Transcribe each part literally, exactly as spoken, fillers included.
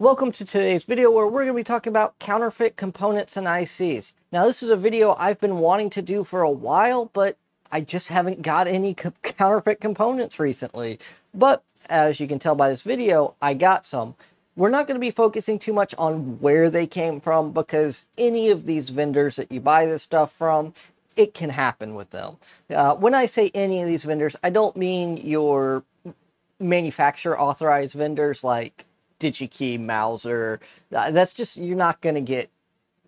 Welcome to today's video where we're going to be talking about counterfeit components and I Cs. Now this is a video I've been wanting to do for a while, but I just haven't got any co- counterfeit components recently. But as you can tell by this video, I got some. We're not going to be focusing too much on where they came from because any of these vendors that you buy this stuff from, it can happen with them. Uh, when I say any of these vendors, I don't mean your manufacturer authorized vendors like DigiKey, Mouser. That's just, you're not going to get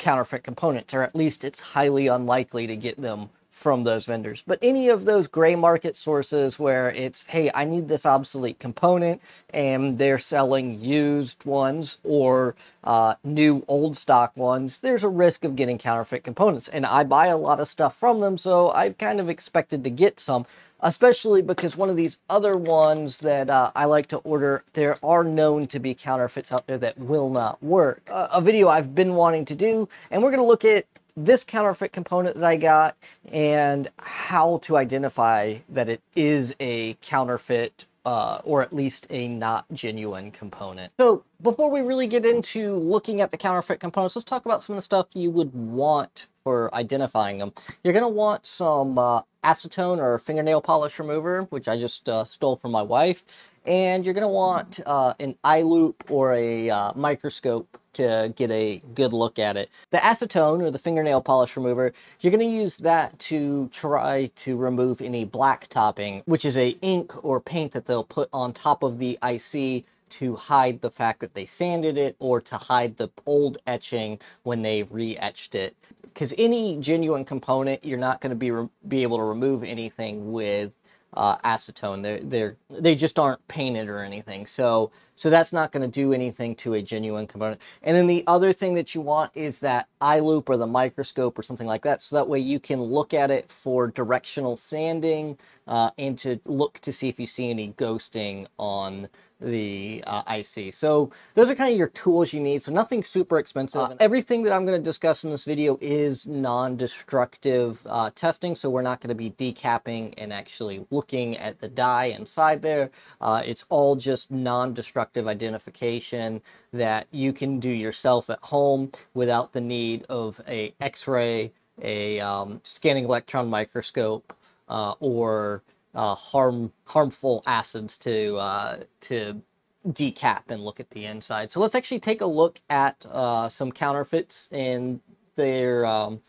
counterfeit components, or at least it's highly unlikely to get them from those vendors. But any of those gray market sources where it's, hey, I need this obsolete component, and they're selling used ones or uh, new old stock ones, there's a risk of getting counterfeit components. And I buy a lot of stuff from them, so I've kind of expected to get some, especially because one of these other ones that uh, I like to order, there are known to be counterfeits out there that will not work. Uh, a video I've been wanting to do, and we're going to look at this counterfeit component that I got and how to identify that it is a counterfeit uh, or at least a not genuine component. So before we really get into looking at the counterfeit components, let's talk about some of the stuff you would want for identifying them. You're going to want some uh, acetone or fingernail polish remover, which I just uh, stole from my wife. And you're going to want uh, an eye loop or a uh, microscope to get a good look at it. The acetone or the fingernail polish remover, you're going to use that to try to remove any black topping, which is a ink or paint that they'll put on top of the I C to hide the fact that they sanded it or to hide the old etching when they re-etched it. Because any genuine component, you're not going to be, be able to remove anything with Uh, acetone. They're, they're, they just aren't painted or anything. So, so that's not going to do anything to a genuine component. And then the other thing that you want is that eye loop or the microscope or something like that. So that way you can look at it for directional sanding uh, and to look to see if you see any ghosting on the uh, I C. So those are kind of your tools you need. So nothing super expensive. Uh, everything that I'm going to discuss in this video is non-destructive uh, testing. So we're not going to be decapping and actually looking at the die inside there. Uh, it's all just non-destructive identification that you can do yourself at home without the need of a X-ray, a um, scanning electron microscope, uh, or Uh, harm harmful acids to uh, to decap and look at the inside. So let's actually take a look at uh, some counterfeits and their um,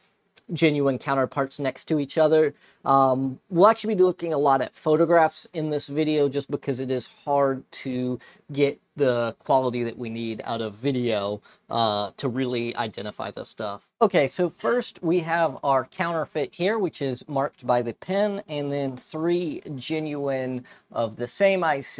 genuine counterparts next to each other. Um, we'll actually be looking a lot at photographs in this video just because it is hard to get the quality that we need out of video uh, to really identify this stuff. Okay, so first we have our counterfeit here, which is marked by the pen, and then three genuine of the same I C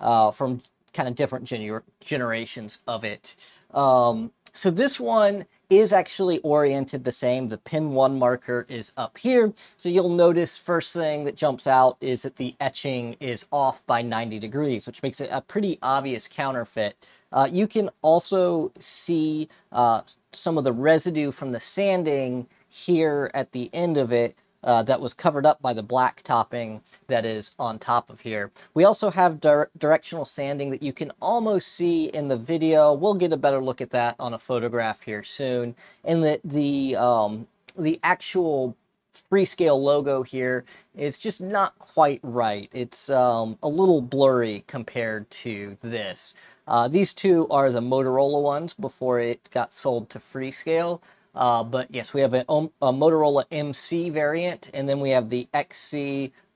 uh, from kind of different gener generations of it. Um, so this one is actually oriented the same. The pin one marker is up here. So you'll notice first thing that jumps out is that the etching is off by ninety degrees, which makes it a pretty obvious counterfeit. Uh, you can also see uh, some of the residue from the sanding here at the end of it uh, that was covered up by the black topping that is on top of here. We also have dire- directional sanding that you can almost see in the video. We'll get a better look at that on a photograph here soon. And that the, um, the actual Freescale logo here is just not quite right. It's um, a little blurry compared to this. Uh, these two are the Motorola ones before it got sold to Freescale. Uh, but yes, we have a, a Motorola M C variant, and then we have the X C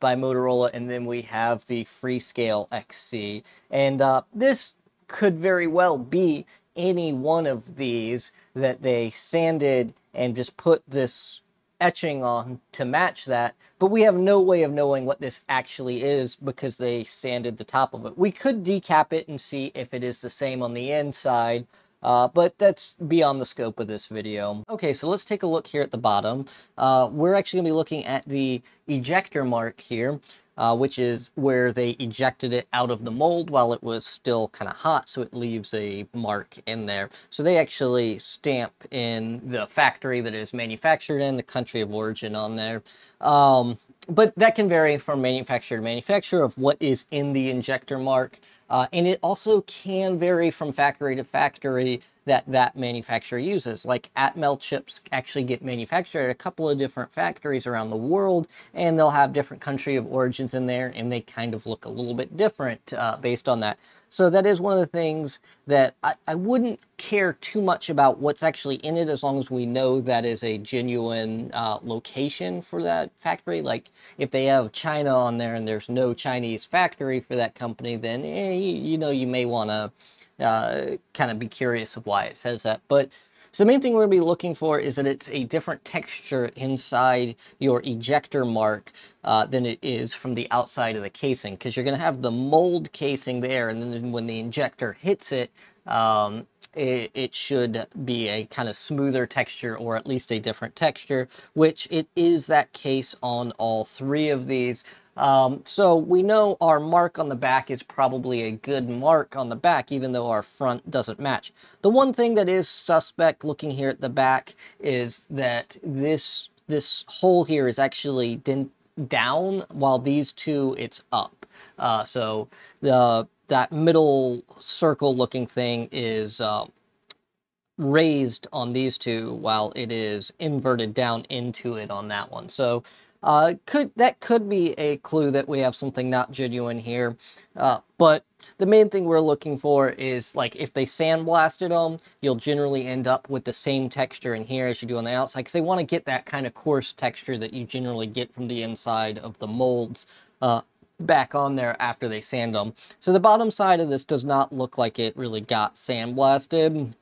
by Motorola, and then we have the Freescale X C. And uh, this could very well be any one of these that they sanded and just put this etching on to match that, but we have no way of knowing what this actually is because they sanded the top of it. We could decap it and see if it is the same on the inside, Uh, but that's beyond the scope of this video. Okay, so let's take a look here at the bottom. Uh, we're actually going to be looking at the ejector mark here, uh, which is where they ejected it out of the mold while it was still kind of hot, so it leaves a mark in there. So they actually stamp in the factory that it is manufactured in, the country of origin on there. Um, but that can vary from manufacturer to manufacturer of what is in the ejector mark. Uh, and it also can vary from factory to factory that that manufacturer uses. Like Atmel chips actually get manufactured at a couple of different factories around the world, and they'll have different country of origins in there, and they kind of look a little bit different uh, based on that. So that is one of the things that I, I wouldn't care too much about what's actually in it, as long as we know that is a genuine uh, location for that factory. Like if they have China on there and there's no Chinese factory for that company, then eh, you, you know, you may want to uh, kind of be curious of why it says that. But so the main thing we're going to be looking for is that it's a different texture inside your ejector mark uh, than it is from the outside of the casing, because you're going to have the mold casing there, and then when the injector hits it, um, it, it should be a kind of smoother texture, or at least a different texture, which it is that case on all three of these. Um, so we know our mark on the back is probably a good mark on the back, even though our front doesn't match. The one thing that is suspect looking here at the back is that this, this hole here is actually down, while these two, it's up. Uh, so the, that middle circle looking thing is, um, raised on these two, while it is inverted down into it on that one. So Uh, could that could be a clue that we have something not genuine here, uh, but the main thing we're looking for is, like, if they sandblasted them, you'll generally end up with the same texture in here as you do on the outside, because they want to get that kind of coarse texture that you generally get from the inside of the molds uh, back on there after they sand them. So the bottom side of this does not look like it really got sandblasted.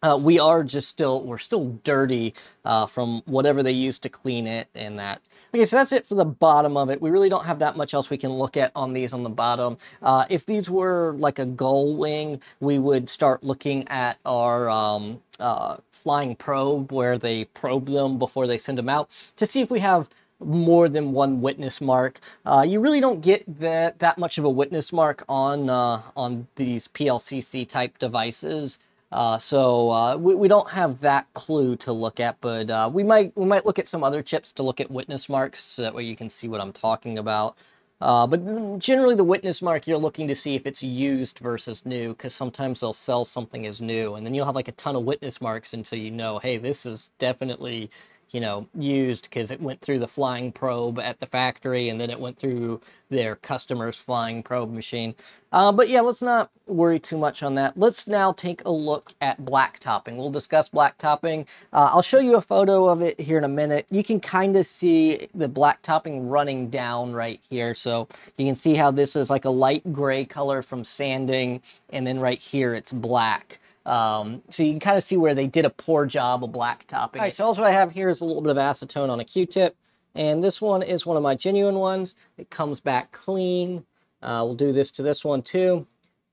Uh, we are just still, we're still dirty uh, from whatever they used to clean it and that. Okay, so that's it for the bottom of it. We really don't have that much else we can look at on these on the bottom. Uh, if these were like a gull wing, we would start looking at our um, uh, flying probe, where they probe them before they send them out, to see if we have more than one witness mark. Uh, you really don't get that, that much of a witness mark on, uh, on these P L C C type devices. Uh, so uh, we, we don't have that clue to look at, but uh, we might we might look at some other chips to look at witness marks, so that way you can see what I'm talking about. Uh, but generally the witness mark, you're looking to see if it's used versus new, because sometimes they'll sell something as new, and then you'll have like a ton of witness marks until you know, hey, this is definitely, you know, used, because it went through the flying probe at the factory, and then it went through their customer's flying probe machine. Uh, but yeah, let's not worry too much on that. Let's now take a look at blacktopping. We'll discuss blacktopping. Uh, I'll show you a photo of it here in a minute. You can kind of see the blacktopping running down right here. So you can see how this is like a light gray color from sanding, and then right here it's black. Um, so you can kind of see where they did a poor job of blacktopping. All right, so also what I have here is a little bit of acetone on a Q-tip, and this one is one of my genuine ones. It comes back clean. Uh, we'll do this to this one too.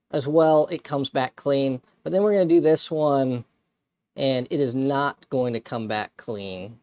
As well, it comes back clean. But then we're going to do this one, and it is not going to come back clean.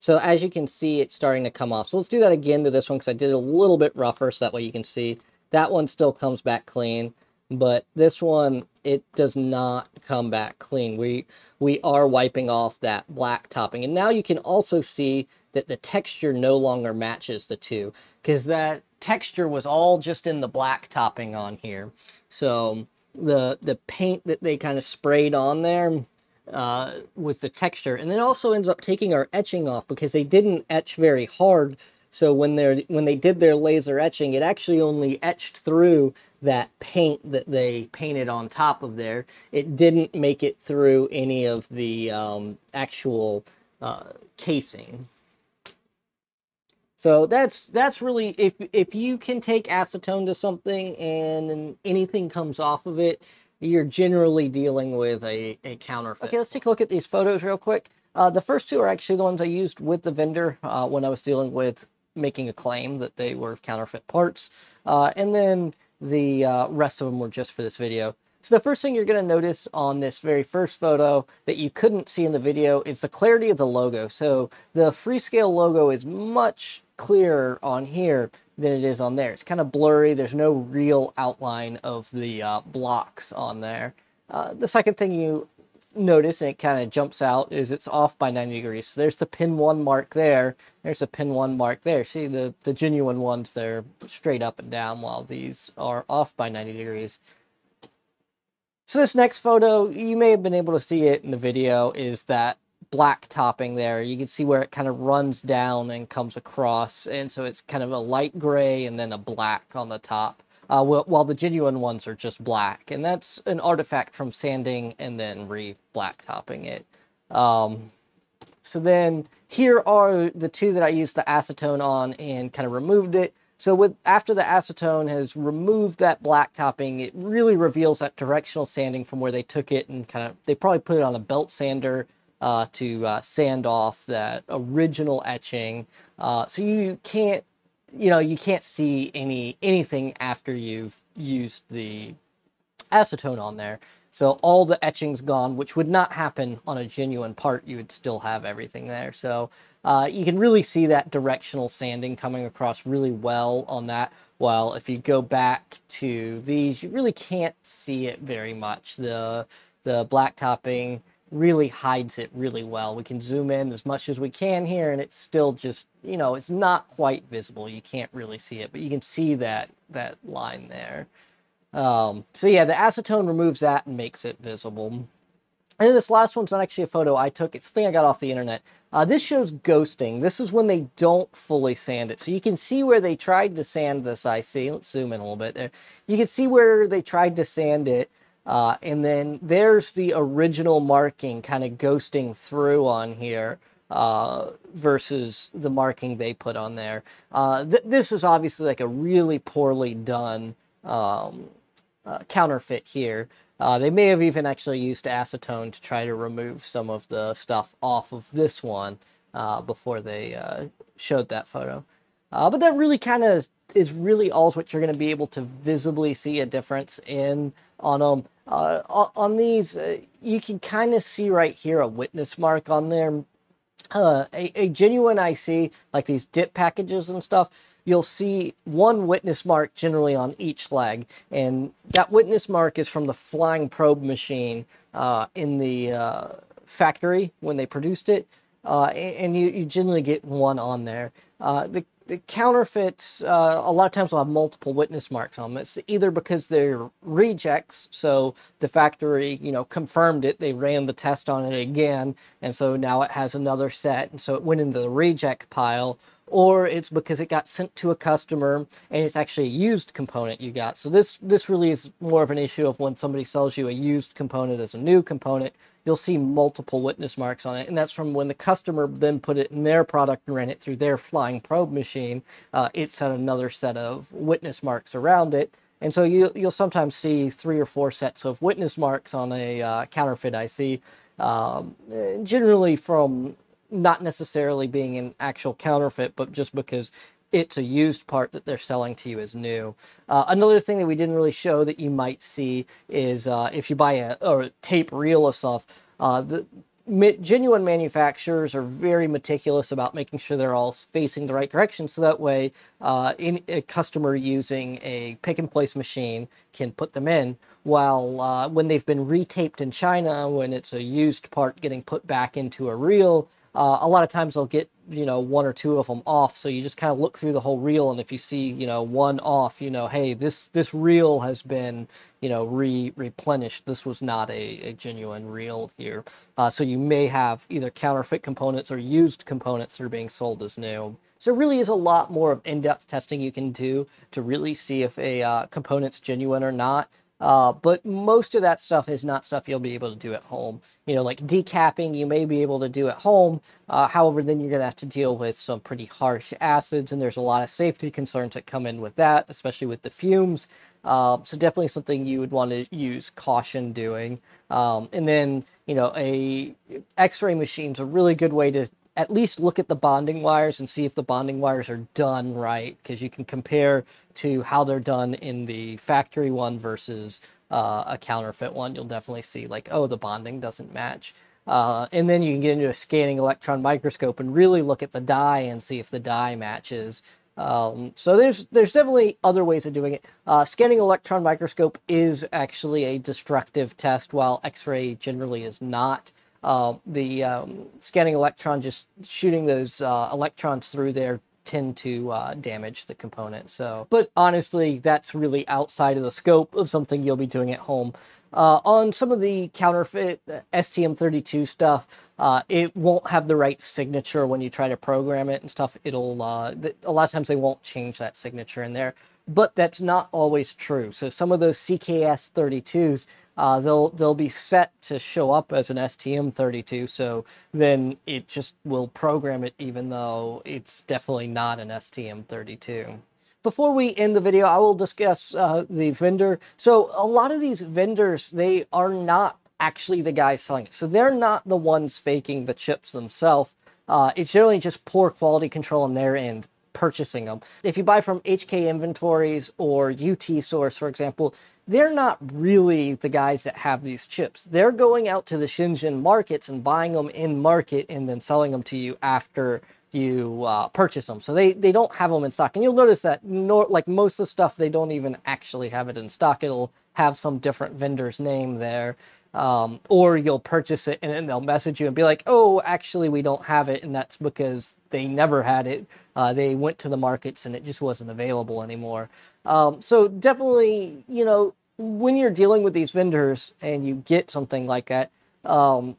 So as you can see, it's starting to come off. So let's do that again to this one, because I did it a little bit rougher, so that way you can see. That one still comes back clean, but this one, it does not come back clean. We, we are wiping off that black topping. And now you can also see that the texture no longer matches the two, because that texture was all just in the black topping on here. So the, the paint that they kind of sprayed on there uh, was the texture. And it also ends up taking our etching off, because they didn't etch very hard. So when they when they did their laser etching, it actually only etched through that paint that they painted on top of there. It didn't make it through any of the um, actual uh, casing. So that's that's really, if if you can take acetone to something and anything comes off of it, you're generally dealing with a, a counterfeit. Okay, let's take a look at these photos real quick. Uh, the first two are actually the ones I used with the vendor uh, when I was dealing with making a claim that they were counterfeit parts, uh, and then the uh, rest of them were just for this video. So the first thing you're going to notice on this very first photo that you couldn't see in the video is the clarity of the logo. So the Freescale logo is much clearer on here than it is on there. It's kind of blurry. There's no real outline of the uh, blocks on there. Uh, the second thing you notice, and it kind of jumps out, is it's off by ninety degrees. So there's the pin one mark there. There's a pin one mark there. See, the, the genuine ones, they're straight up and down, while these are off by ninety degrees. So this next photo, you may have been able to see it in the video, is that black topping there. You can see where it kind of runs down and comes across. And so it's kind of a light gray and then a black on the top. Uh, while the genuine ones are just black. And that's an artifact from sanding and then re-blacktopping it. Um, so then here are the two that I used the acetone on and kind of removed it. So with after the acetone has removed that blacktopping, it really reveals that directional sanding from where they took it, and kind of, they probably put it on a belt sander uh, to uh, sand off that original etching. Uh, so you can't, you know, you can't see any anything after you've used the acetone on there. So all the etching's gone, which would not happen on a genuine part. You would still have everything there. So uh, you can really see that directional sanding coming across really well on that. While if you go back to these, you really can't see it very much. The, the black topping really hides it really well. We can zoom in as much as we can here, and it's still just, you know, it's not quite visible. You can't really see it, but you can see that that line there. Um, so yeah, the acetone removes that and makes it visible. And then this last one's not actually a photo I took. It's a thing I got off the internet. Uh, this shows ghosting. This is when they don't fully sand it. So you can see where they tried to sand this I C. Let's zoom in a little bit there. You can see where they tried to sand it. Uh, and then there's the original marking kind of ghosting through on here uh, versus the marking they put on there. Uh, th this is obviously like a really poorly done um, uh, counterfeit here. Uh, they may have even actually used acetone to try to remove some of the stuff off of this one uh, before they uh, showed that photo. Uh, but that really kind of is really all what you're going to be able to visibly see a difference in on them. Uh, on these, uh, you can kind of see right here a witness mark on there. Uh, a, a genuine I C, like these dip packages and stuff, you'll see one witness mark generally on each leg. And that witness mark is from the flying probe machine uh, in the uh, factory when they produced it. Uh, and you, you generally get one on there. Uh, the The counterfeits, uh, a lot of times will have multiple witness marks on them. It's either because they're rejects, so the factory, you know, confirmed it, they ran the test on it again, and so now it has another set, and so it went into the reject pile, or it's because it got sent to a customer, and it's actually a used component you got. So this, this really is more of an issue of when somebody sells you a used component as a new component, you'll see multiple witness marks on it. And that's from when the customer then put it in their product and ran it through their flying probe machine. Uh, it set another set of witness marks around it. And so you, you'll sometimes see three or four sets of witness marks on a uh, counterfeit I C, um, generally from not necessarily being an actual counterfeit, but just because it's a used part that they're selling to you as new. Uh, another thing that we didn't really show that you might see is uh, if you buy a, or a tape reel of stuff, uh, the genuine manufacturers are very meticulous about making sure they're all facing the right direction, so that way uh, in, a customer using a pick-and-place machine can put them in, while uh, when they've been retaped in China, when it's a used part getting put back into a reel, Uh, a lot of times they'll get, you know, one or two of them off. So you just kind of look through the whole reel, and if you see, you know, one off, you know, hey, this this reel has been, you know, re replenished. This was not a, a genuine reel here. Uh, so you may have either counterfeit components or used components that are being sold as new. So it really is a lot more of in-depth testing you can do to really see if a uh, component's genuine or not. Uh, but most of that stuff is not stuff you'll be able to do at home. You know, like decapping, you may be able to do at home. Uh, however, then you're going to have to deal with some pretty harsh acids, and there's a lot of safety concerns that come in with that, especially with the fumes. Uh, so definitely something you would want to use caution doing. Um, and then, you know, a X-ray machine's a really good way to at least look at the bonding wires and see if the bonding wires are done right, because you can compare to how they're done in the factory one versus uh, a counterfeit one. You'll definitely see like, oh, the bonding doesn't match. Uh, and then you can get into a scanning electron microscope and really look at the dye and see if the dye matches Um, so there's there's definitely other ways of doing it. Uh, scanning electron microscope is actually a destructive test, while X-ray generally is not. Uh, the um, scanning electron, just shooting those uh, electrons through there, tend to uh, damage the component. So, but honestly, that's really outside of the scope of something you'll be doing at home. Uh, on some of the counterfeit S T M thirty-two stuff, uh, it won't have the right signature when you try to program it and stuff. It'll uh, a lot of times they won't change that signature in there, but that's not always true. So some of those C K S thirty-twos, Uh, they'll they'll be set to show up as an S T M thirty-two, so then it just will program it even though it's definitely not an S T M thirty-two. Before we end the video, I will discuss uh, the vendor. So a lot of these vendors, they are not actually the guys selling it. So they're not the ones faking the chips themselves. Uh, it's generally just poor quality control on their end purchasing them. If you buy from H K Inventories or U T Source, for example, they're not really the guys that have these chips. They're going out to the Shenzhen markets and buying them in market and then selling them to you after you uh, purchase them. So they, they don't have them in stock. And you'll notice that no, like most of the stuff, they don't even actually have it in stock. It'll have some different vendor's name there. Um, or you'll purchase it and then they'll message you and be like, oh, actually we don't have it. And that's because they never had it. Uh, they went to the markets and it just wasn't available anymore. Um, so definitely, you know, when you're dealing with these vendors and you get something like that, um,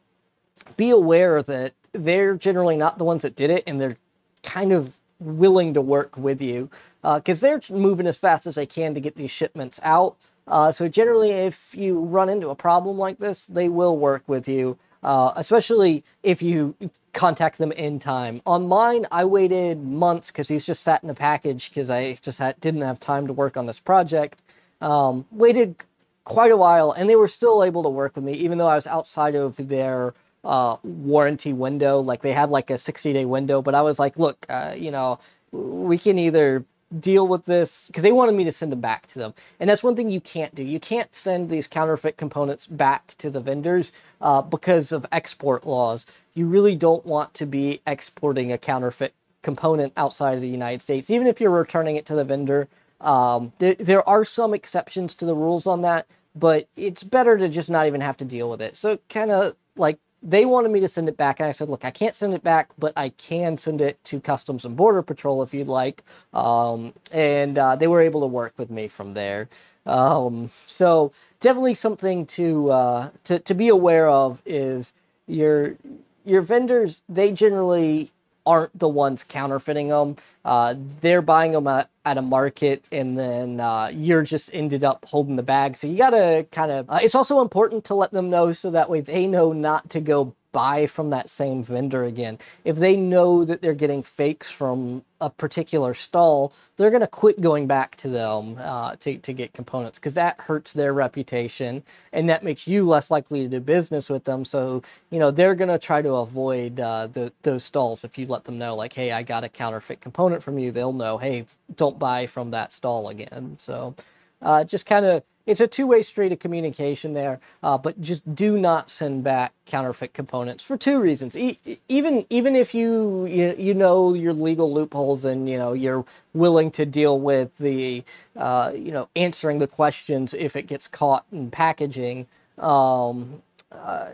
be aware that they're generally not the ones that did it, and they're kind of willing to work with you because uh, they're moving as fast as they can to get these shipments out. Uh, so generally, if you run into a problem like this, they will work with you, uh, especially if you contact them in time. On mine, I waited months because these just sat in a package because I just had, didn't have time to work on this project. Um, waited quite a while, and they were still able to work with me, even though I was outside of their uh, warranty window. Like, they had like a sixty day window, but I was like, look, uh, you know, we can either deal with this, because they wanted me to send them back to them. And that's one thing you can't do. You can't send these counterfeit components back to the vendors uh, because of export laws. You really don't want to be exporting a counterfeit component outside of the United States, even if you're returning it to the vendor. Um, there, there are some exceptions to the rules on that, but it's better to just not even have to deal with it. So kind of like they wanted me to send it back. And I said, look, I can't send it back, but I can send it to Customs and Border Patrol if you'd like. Um, and, uh, they were able to work with me from there. Um, so definitely something to, uh, to, to be aware of is your, your vendors, they generally aren't the ones counterfeiting them. Uh, they're buying them at, at a market, and then uh, you're just ended up holding the bag. So you gotta kind of, uh, it's also important to let them know so that way they know not to go buy from that same vendor again. If they know that they're getting fakes from a particular stall, they're gonna quit going back to them uh, to, to get components, because that hurts their reputation and that makes you less likely to do business with them. So, you know, they're gonna try to avoid uh, the, those stalls. If you let them know, like, hey, I got a counterfeit component from you, they'll know, hey, don't buy from that stall again. So uh, just kind of, it's a two-way street of communication there, uh, but just do not send back counterfeit components for two reasons. E even even if you, you you know your legal loopholes and you know you're willing to deal with the uh, you know answering the questions if it gets caught in packaging, um, uh,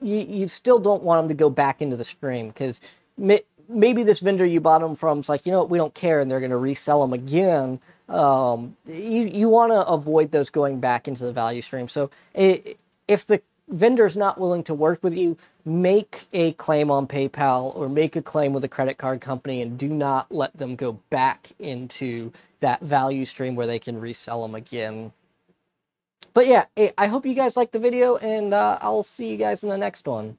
you you still don't want them to go back into the stream, because maybe this vendor you bought them from is like, you know what, we don't care, and they're going to resell them again. Um, you, you want to avoid those going back into the value stream. So it, if the vendor's not willing to work with you, make a claim on PayPal or make a claim with a credit card company, and do not let them go back into that value stream where they can resell them again. But yeah, I hope you guys liked the video, and uh, I'll see you guys in the next one.